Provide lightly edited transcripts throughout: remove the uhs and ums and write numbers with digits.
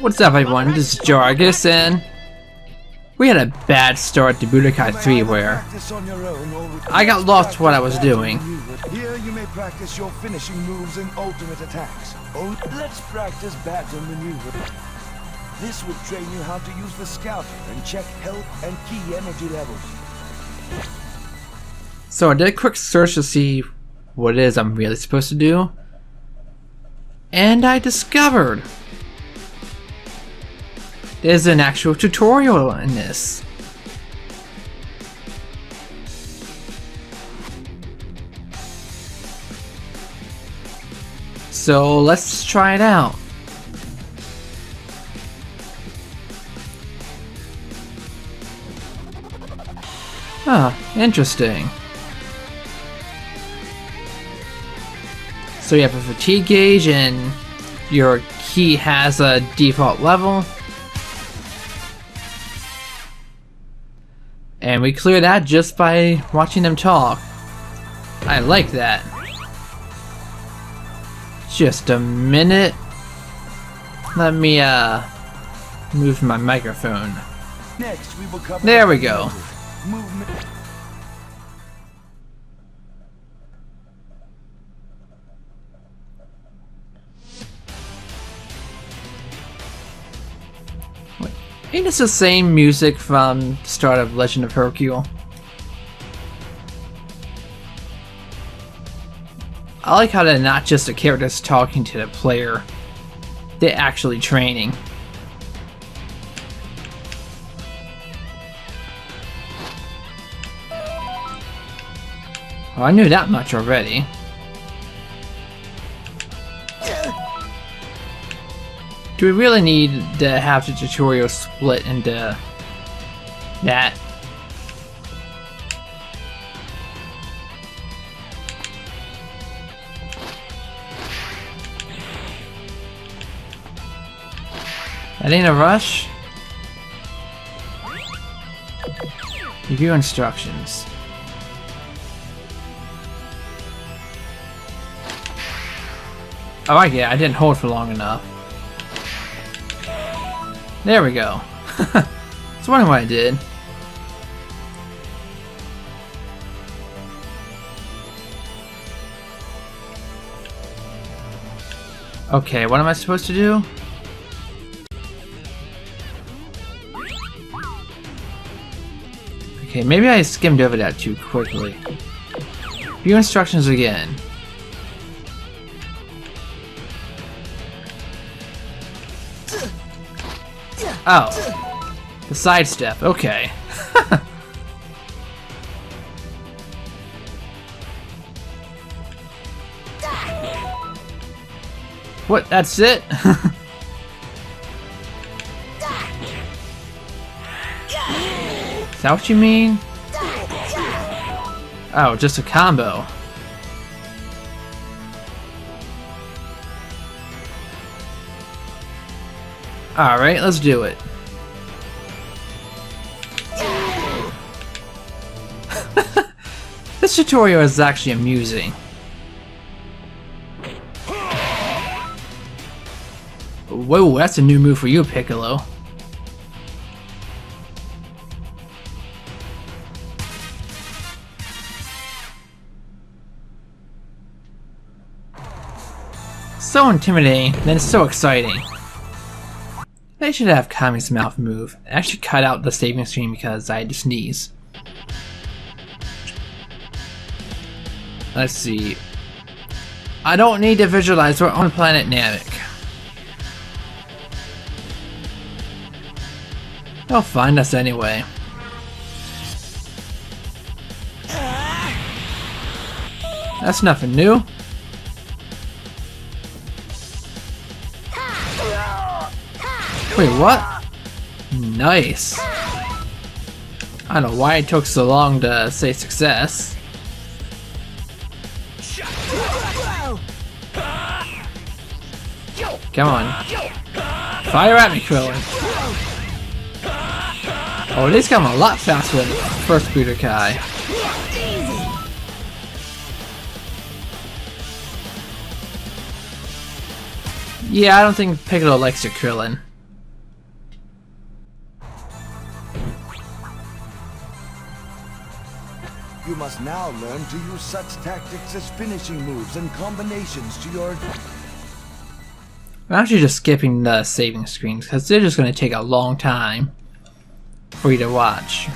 What's up everyone, this is Jargus and we had a bad start to Budokai 3 where I got lost what I was doing. Here you may practice your finishing moves and ultimate attacks. Oh, let's practice battle maneuver. This would train you how to use the scouter and check health and key energy levels. So I did a quick search to see what it is I'm really supposed to do, and I discovered there's an actual tutorial in this. So let's try it out. Ah, interesting. So you have a fatigue gauge and your key has a default level. And we clear that just by watching them talk. I like that. Just a minute. Let me move my microphone. Next, we will cover there we go. Movement. Wait, ain't this the same music from the start of Legend of Hercule? I like how they're not just the characters talking to the player, they're actually training. Oh, I knew that much already. Do we really need to have the tutorial split into that? That ain't a rush. Review instructions. Oh, I get it. I didn't hold for long enough. There we go. I was wondering what I did. Okay, what am I supposed to do? Okay, maybe I skimmed over that too quickly. View instructions again. Oh, the sidestep, okay. What, that's it? Is that what you mean? Oh, just a combo. Alright, let's do it. This tutorial is actually amusing. Whoa, that's a new move for you, Piccolo. So intimidating, then so exciting. I should have Kami's mouth move. I actually cut out the saving screen because I had to sneeze. Let's see. I don't need to visualize. We're on planet Namek. They'll find us anyway. That's nothing new. Wait, what? Nice. I don't know why it took so long to say success. Come on. Fire at me, Krillin. Oh, these come a lot faster than first Budokai. Yeah, I don't think Piccolo likes your Krillin. You must now learn to use such tactics as finishing moves and combinations to your... I'm actually just skipping the saving screens because they're just going to take a long time for you to watch.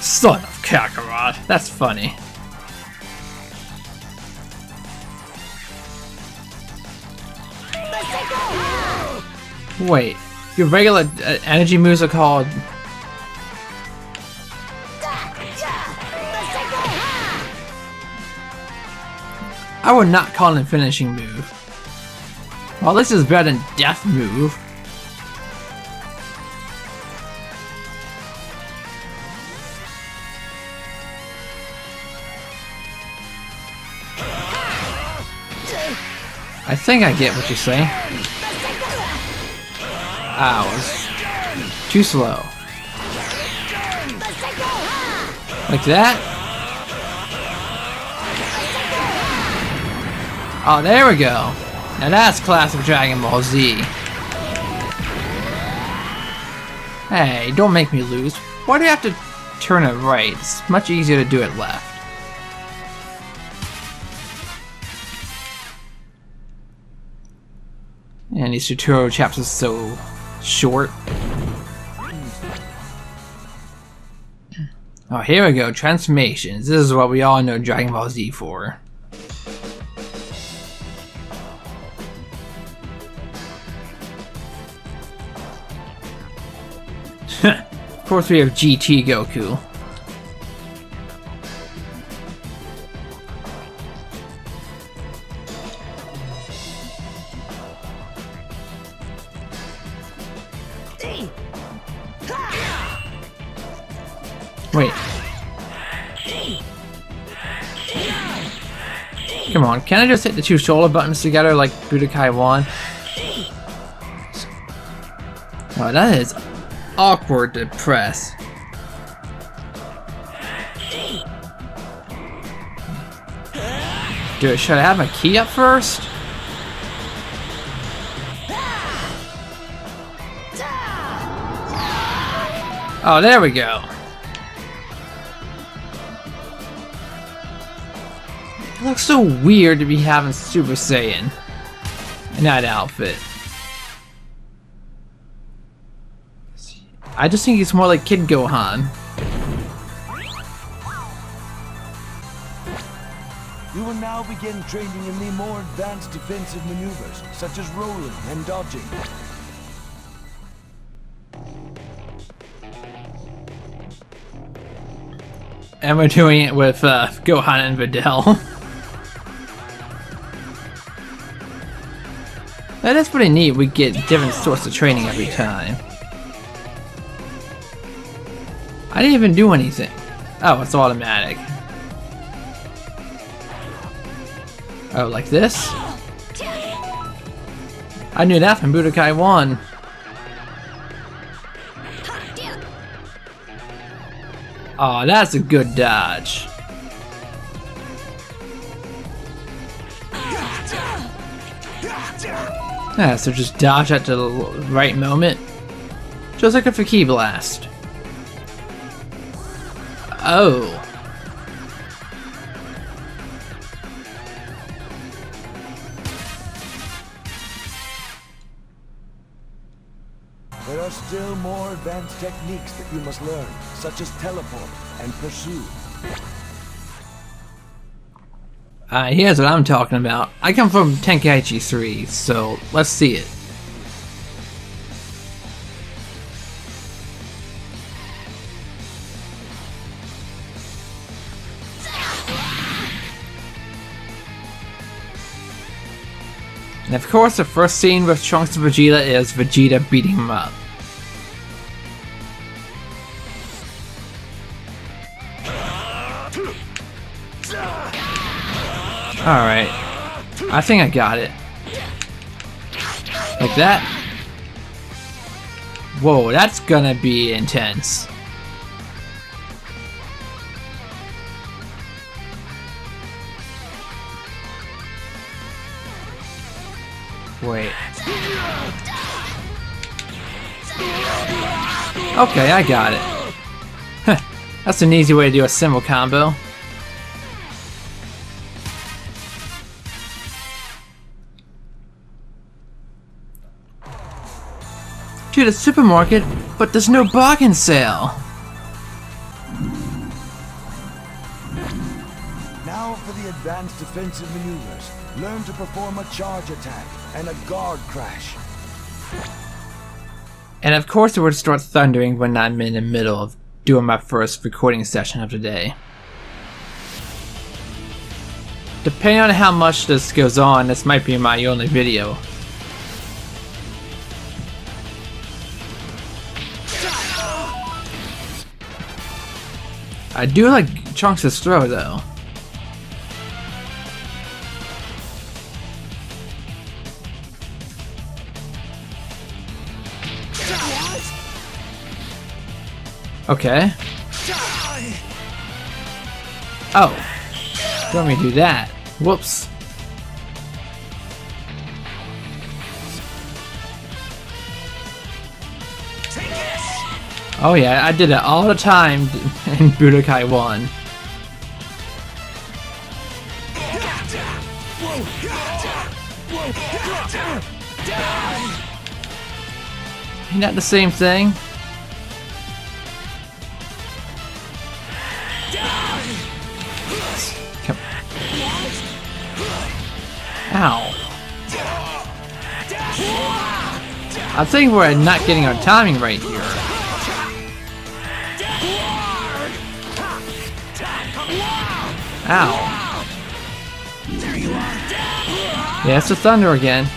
Son of Kakarot, that's funny. Wait, your regular energy moves are called... I would not call it a finishing move. Well, this is better than death move. I think I get what you're saying. Ow, it's too slow. Like that? Oh, there we go. Now that's classic Dragon Ball Z. Hey, don't make me lose. Why do you have to turn it right? It's much easier to do it left. And these tutorial chapters are so short. Oh, here we go. Transformations. This is what we all know Dragon Ball Z for. Of course we have GT Goku. Wait. Come on, can I just hit the two shoulder buttons together like Budokai 1? Oh, that is... awkward to press. Dude, should I have my key up first? Oh, there we go. It looks so weird to be having Super Saiyan in that outfit. I just think he's more like Kid Gohan. You will now begin training in the more advanced defensive maneuvers, such as rolling and dodging. And we're doing it with Gohan and Videl. That is pretty neat, we get different sorts of training every time. I didn't even do anything. Oh, it's automatic. Oh, like this? I knew that from Budokai 1. Oh, that's a good dodge. Yeah, so just dodge at the right moment. Just like a Key Blast. Oh. There are still more advanced techniques that you must learn, such as teleport and pursue. Here's what I'm talking about. I come from Tenkaichi 3, so let's see it. And of course, the first scene with Trunks and Vegeta is Vegeta beating him up. Alright. I think I got it. Like that. Whoa, that's gonna be intense. Wait. Okay, I got it. That's an easy way to do a symbol combo. To the supermarket, but there's no bargain sale. Now for the advanced defensive maneuvers. Learn to perform a charge attack and a guard crash. And of course it would start thundering when I'm in the middle of doing my first recording session of the day. Depending on how much this goes on, this might be my only video. I do like Trunks' throw though. Okay. Oh. Let me do that. Whoops. Oh yeah, I did it all the time in Budokai 1. Isn't that the same thing? Ow. I think we're not getting our timing right here. Ow. Yeah, it's the thunder again.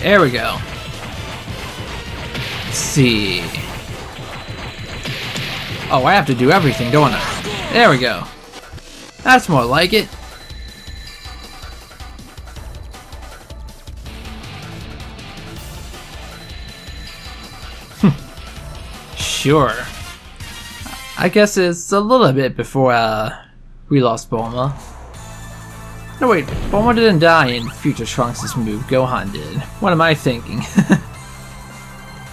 There we go. Let's see. Oh, I have to do everything, don't I? There we go. That's more like it. Sure. I guess it's a little bit before we lost Bulma. No wait, Bulma didn't die in Future Trunks' move, Gohan did. What am I thinking?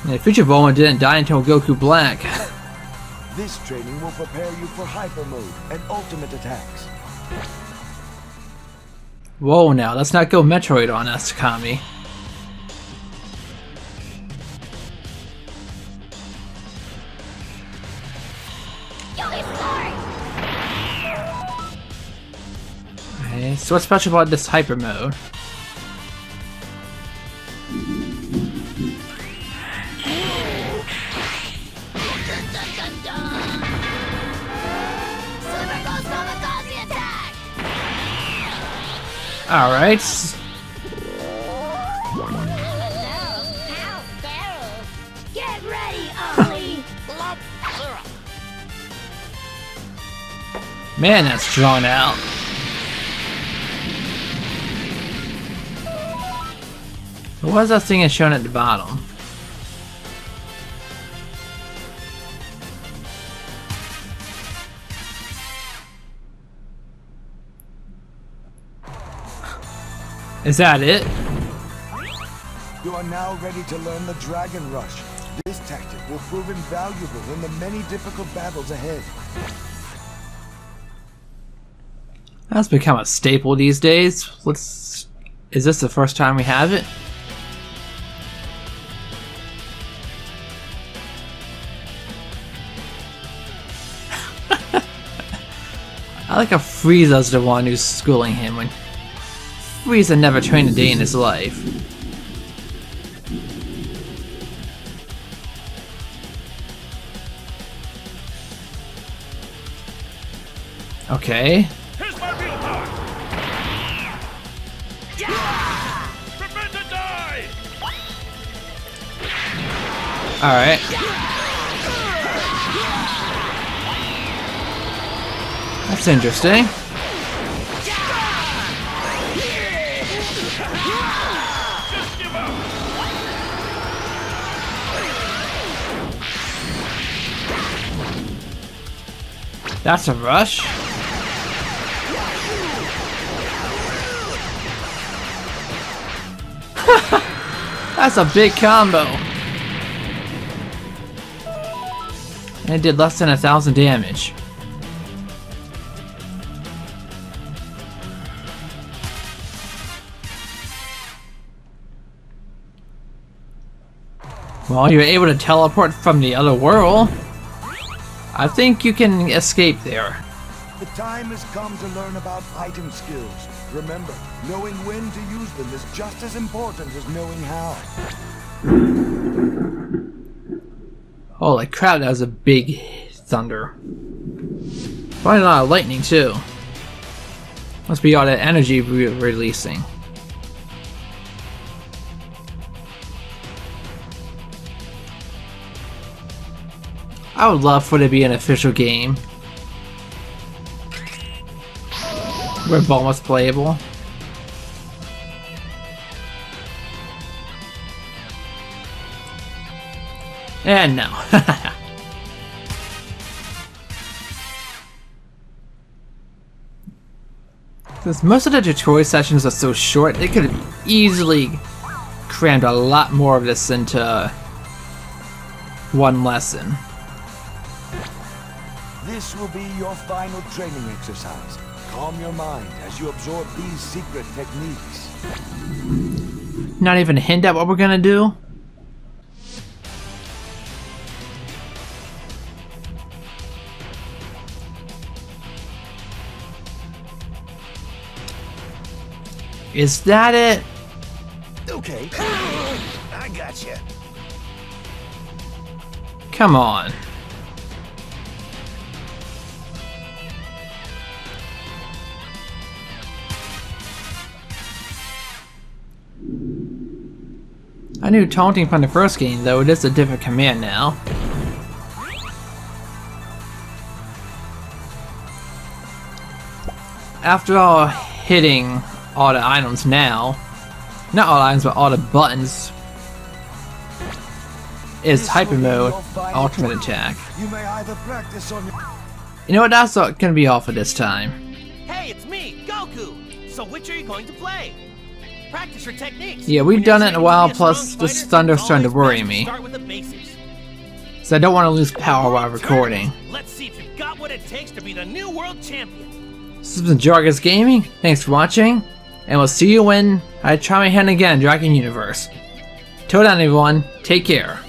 Yeah, Future Bulma didn't die until Goku Black. This training will prepare you for Hyper Mode and ultimate attacks. Whoa now, let's not go Metroid on us, Kami. Okay, so what's special about this Hyper Mode? Alright. Get ready, Ollie. Man, that's drawn out. What is that thing that's shown at the bottom? Is that it? You are now ready to learn the Dragon Rush. This tactic will prove invaluable in the many difficult battles ahead. That's become a staple these days. Is this the first time we have it? I like how Frieza's the one who's schooling him when Frieza never trained a day in his life. Okay. Here's my real power. Yeah! Prepare to die. All right. That's interesting. That's a rush. That's a big combo. and it did less than 1,000 damage. Well, you were able to teleport from the other world. I think you can escape there. The time has come to learn about item skills. Remember, knowing when to use them is just as important as knowing how. Holy crap, that was a big thunder. Probably a lot of lightning too. Must be all that energy we were releasing. I would love for it to be an official game where Bulma's playable. And no. Since most of the tutorial sessions are so short, they could have easily crammed a lot more of this into one lesson. This will be your final training exercise. Calm your mind as you absorb these secret techniques. Not even a hint at what we're gonna do? Is that it? Okay. I gotcha. Come on. I knew taunting from the first game, though it is a different command now. After all, hitting all the items now, not all items, but all the buttons, is Hyper Mode Ultimate Attack. You know what? That's gonna be all for this time. Hey, it's me, Goku. So which are you going to play? Practice your techniques. Yeah, we've done it in a while, plus this thunder's starting to worry me. So I don't want to lose power while recording. Let's see if you've got what it takes to be the new world champion. This has been Jargus Gaming, thanks for watching, and we'll see you when I try my hand again in Dragon Universe. Till then everyone, take care.